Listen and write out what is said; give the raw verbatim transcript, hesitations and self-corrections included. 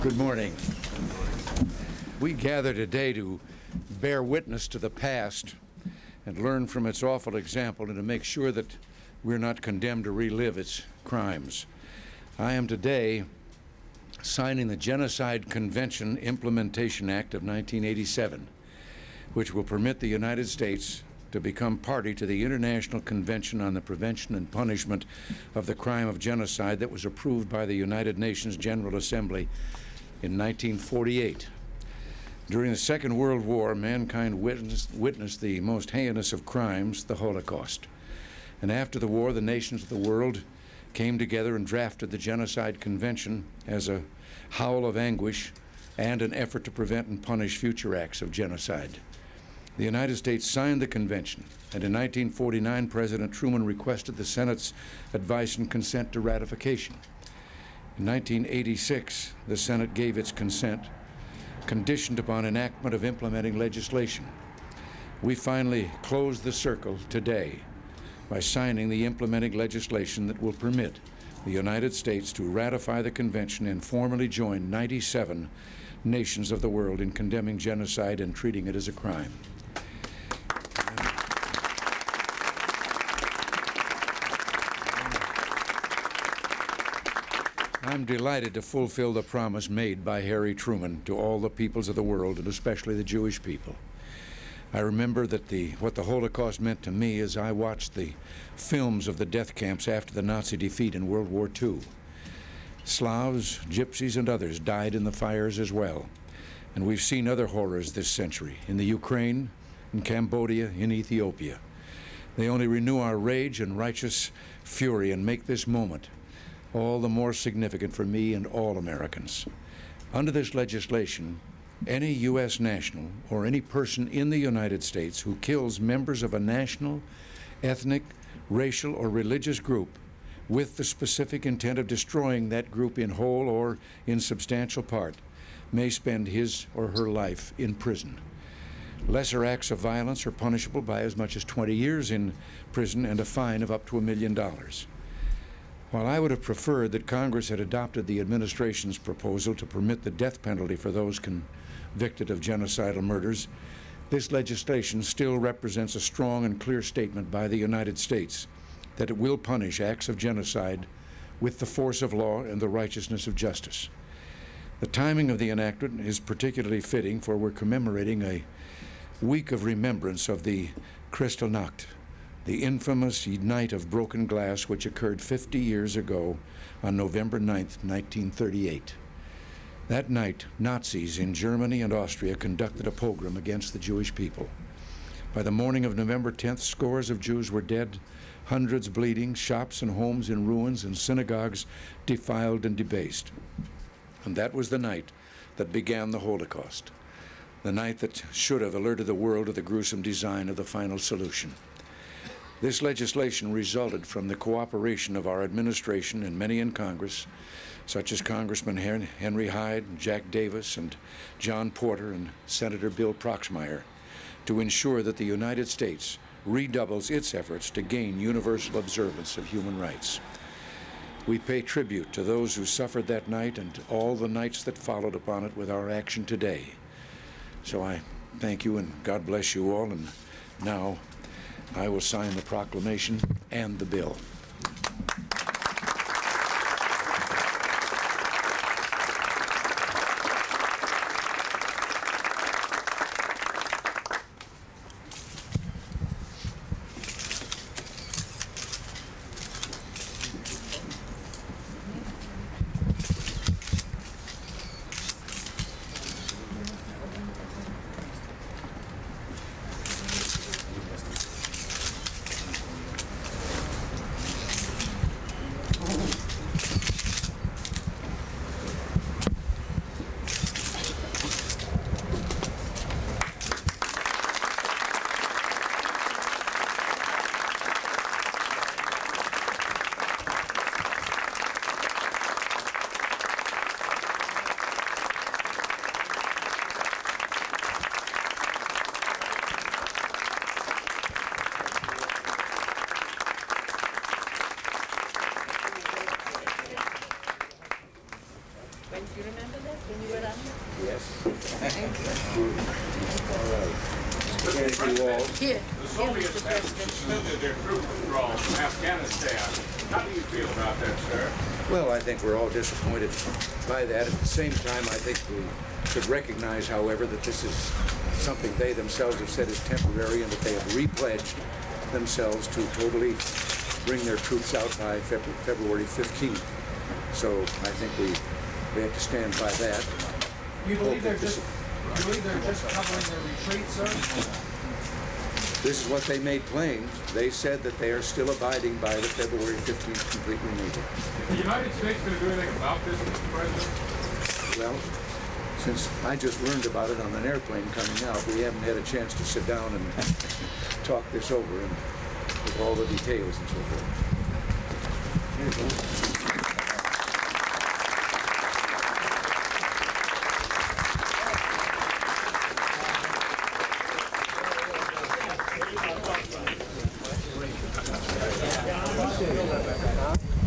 Good morning. We gather today to bear witness to the past and learn from its awful example and to make sure that we're not condemned to relive its crimes. I am today signing the Genocide Convention Implementation Act of nineteen eighty-seven, which will permit the United States to become party to the International Convention on the Prevention and Punishment of the Crime of Genocide that was approved by the United Nations General Assembly in nineteen forty-eight. During the Second World War, mankind witnessed, witnessed the most heinous of crimes, the Holocaust. And after the war, the nations of the world came together and drafted the Genocide Convention as a howl of anguish and an effort to prevent and punish future acts of genocide. The United States signed the convention, and in nineteen forty-nine, President Truman requested the Senate's advice and consent to ratification. In nineteen eighty-six, the Senate gave its consent, conditioned upon enactment of implementing legislation. We finally closed the circle today by signing the implementing legislation that will permit the United States to ratify the convention and formally join ninety-seven nations of the world in condemning genocide and treating it as a crime. I'm delighted to fulfill the promise made by Harry Truman to all the peoples of the world, and especially the Jewish people. I remember that the, what the Holocaust meant to me as I watched the films of the death camps after the Nazi defeat in World War Two. Slavs, gypsies, and others died in the fires as well. And we've seen other horrors this century, in the Ukraine, in Cambodia, in Ethiopia. They only renew our rage and righteous fury and make this moment all the more significant for me and all Americans. Under this legislation, any U S national or any person in the United States who kills members of a national, ethnic, racial, or religious group with the specific intent of destroying that group in whole or in substantial part may spend his or her life in prison. Lesser acts of violence are punishable by as much as twenty years in prison and a fine of up to a million dollars. While I would have preferred that Congress had adopted the administration's proposal to permit the death penalty for those convicted of genocidal murders, this legislation still represents a strong and clear statement by the United States that it will punish acts of genocide with the force of law and the righteousness of justice. The timing of the enactment is particularly fitting, for we're commemorating a week of remembrance of the Kristallnacht, the infamous night of broken glass, which occurred fifty years ago on November ninth, nineteen thirty-eight. That night, Nazis in Germany and Austria conducted a pogrom against the Jewish people. By the morning of November tenth, scores of Jews were dead, hundreds bleeding, shops and homes in ruins, and synagogues defiled and debased. And that was the night that began the Holocaust, the night that should have alerted the world to the gruesome design of the final solution. This legislation resulted from the cooperation of our administration and many in Congress, such as Congressman Henry Hyde, Jack Davis, and John Porter, and Senator Bill Proxmire, to ensure that the United States redoubles its efforts to gain universal observance of human rights. We pay tribute to those who suffered that night and all the nights that followed upon it with our action today. So I thank you and God bless you all, and now I will sign the proclamation and the bill. Disappointed by that. At the same time, I think we should recognize, however, that this is something they themselves have said is temporary, and that they have re-pledged themselves to totally bring their troops out by February fifteenth. So I think we we have to stand by that. You believe they're just you believe they're just covering their retreat, sir? This is what they made plain. They said that they are still abiding by the February fifteenth complete removal. Is the United States going to do anything about this, Mister President? Well, since I just learned about it on an airplane coming out, we haven't had a chance to sit down and talk this over and with all the details and so forth. Here you go. Thank you.